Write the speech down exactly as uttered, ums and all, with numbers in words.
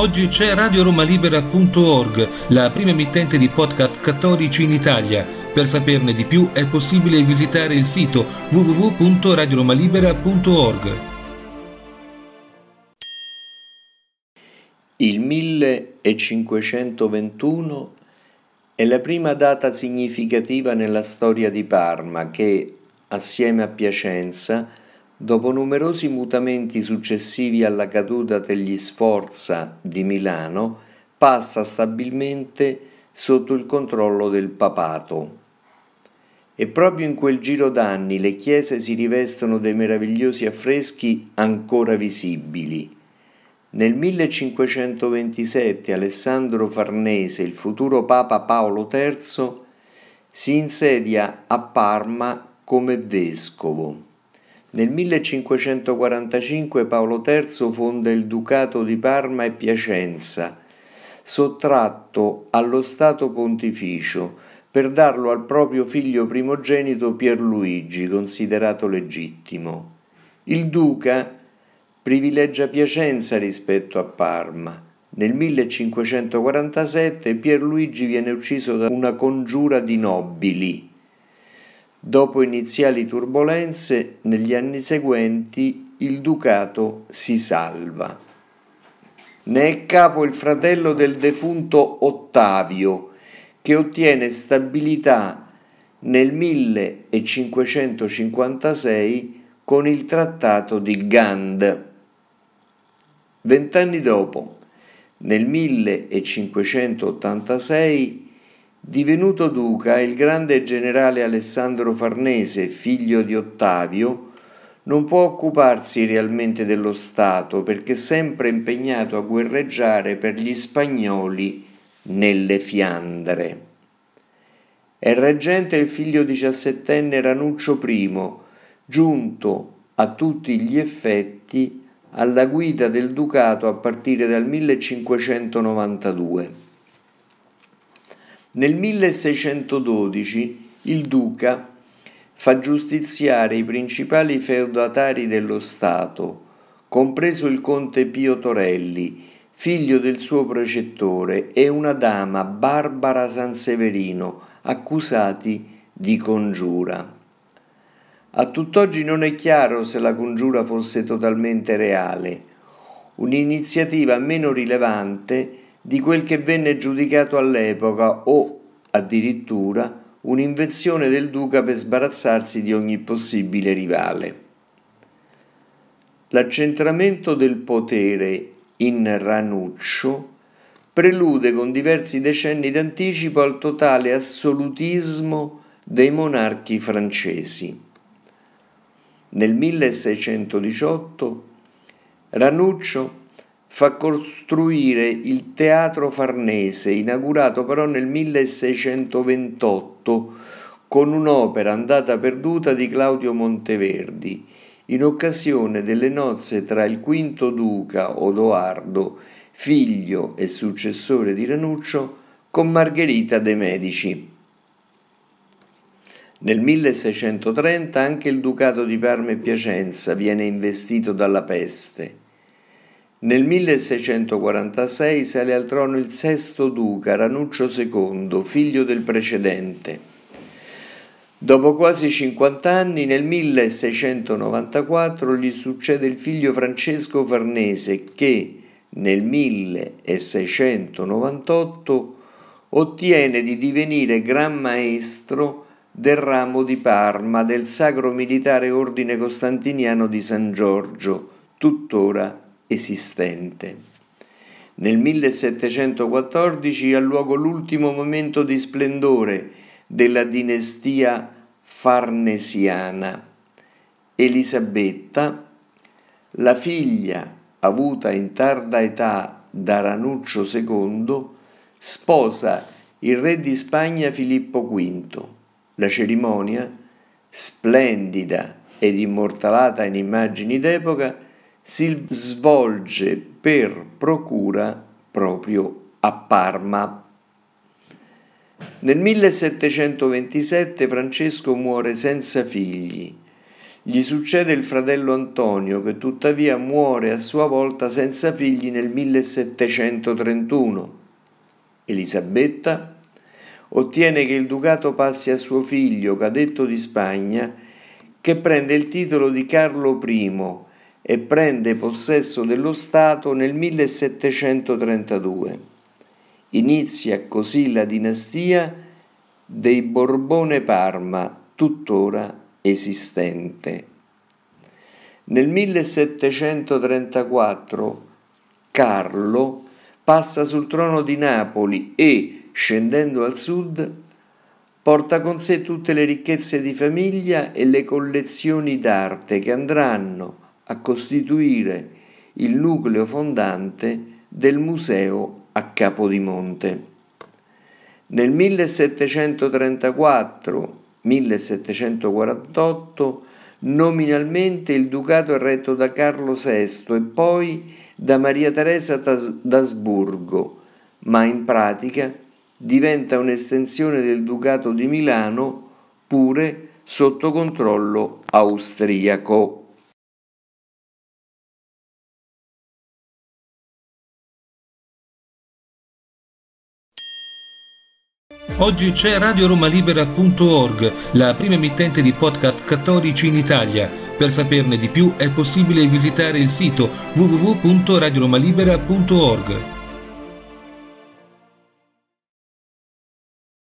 Oggi c'è radio roma libera punto org, la prima emittente di podcast cattolici in Italia. Per saperne di più è possibile visitare il sito w w w punto radio roma libera punto org. Il millecinquecentoventuno è la prima data significativa nella storia di Parma che, assieme a Piacenza, dopo numerosi mutamenti successivi alla caduta degli Sforza di Milano, passa stabilmente sotto il controllo del Papato. E proprio in quel giro d'anni le chiese si rivestono dei meravigliosi affreschi ancora visibili. Nel millecinquecentoventisette Alessandro Farnese, il futuro Papa Paolo terzo, si insedia a Parma come vescovo. Nel millecinquecentoquarantacinque Paolo terzo fonda il Ducato di Parma e Piacenza, sottratto allo Stato Pontificio, per darlo al proprio figlio primogenito Pierluigi, considerato legittimo. Il Duca privilegia Piacenza rispetto a Parma. Nel millecinquecentoquarantasette Pierluigi viene ucciso da una congiura di nobili. Dopo iniziali turbolenze, negli anni seguenti il Ducato si salva. Ne è capo il fratello del defunto Ottavio, che ottiene stabilità nel millecinquecentocinquantasei con il Trattato di Gand. Vent'anni dopo, nel millecinquecentottantasei, divenuto duca, il grande generale Alessandro Farnese, figlio di Ottavio, non può occuparsi realmente dello Stato perché è sempre impegnato a guerreggiare per gli spagnoli nelle Fiandre. È reggente il figlio diciassettenne Ranuccio I, giunto a tutti gli effetti alla guida del Ducato a partire dal millecinquecentonovantadue. Nel milleseicentododici il Duca fa giustiziare i principali feudatari dello Stato, compreso il conte Pio Torelli, figlio del suo precettore, e una dama, Barbara Sanseverino, accusati di congiura. A tutt'oggi non è chiaro se la congiura fosse totalmente reale, un'iniziativa meno rilevante di quel che venne giudicato all'epoca o, addirittura, un'invenzione del Duca per sbarazzarsi di ogni possibile rivale. L'accentramento del potere in Ranuccio prelude con diversi decenni d'anticipo al totale assolutismo dei monarchi francesi. Nel milleseicentodiciotto Ranuccio fa costruire il Teatro Farnese, inaugurato però nel milleseicentoventotto con un'opera andata perduta di Claudio Monteverdi, in occasione delle nozze tra il quinto duca Odoardo, figlio e successore di Ranuccio, con Margherita De Medici. Nel milleseicentotrentamila anche il Ducato di Parma e Piacenza viene investito dalla peste. Nel milleseicentottantasei sale al trono il sesto duca, Ranuccio secondo, figlio del precedente. Dopo quasi cinquant'anni, nel milleseicentonovantaquattro gli succede il figlio Francesco Farnese che, nel milleseicentonovantotto, ottiene di divenire Gran Maestro del ramo di Parma del Sacro Militare Ordine Costantiniano di San Giorgio, tuttora esistente. Nel millesettecentoquattordici ha luogo l'ultimo momento di splendore della dinastia farnesiana. Elisabetta, la figlia avuta in tarda età da Ranuccio secondo, sposa il re di Spagna Filippo V. La cerimonia, splendida ed immortalata in immagini d'epoca, si svolge per procura proprio a Parma. Nel millesettecentoventisette Francesco muore senza figli. Gli succede il fratello Antonio, che tuttavia muore a sua volta senza figli nel millesettecentotrentuno. Elisabetta ottiene che il ducato passi a suo figlio, cadetto di Spagna, che prende il titolo di Carlo primo e prende possesso dello Stato nel millesettecentotrentadue. Inizia così la dinastia dei Borbone Parma, tuttora esistente. Nel millesettecentotrentaquattro Carlo passa sul trono di Napoli e, scendendo al sud, porta con sé tutte le ricchezze di famiglia e le collezioni d'arte che andranno a costituire il nucleo fondante del museo a Capodimonte. Nel millesettecentotrentaquattro millesettecentoquarantotto nominalmente il ducato è retto da Carlo sesto e poi da Maria Teresa d'Asburgo, ma in pratica diventa un'estensione del ducato di Milano, pure sotto controllo austriaco. Oggi c'è radio roma libera punto org, la prima emittente di podcast cattolici in Italia. Per saperne di più è possibile visitare il sito w w w punto radio roma libera punto org.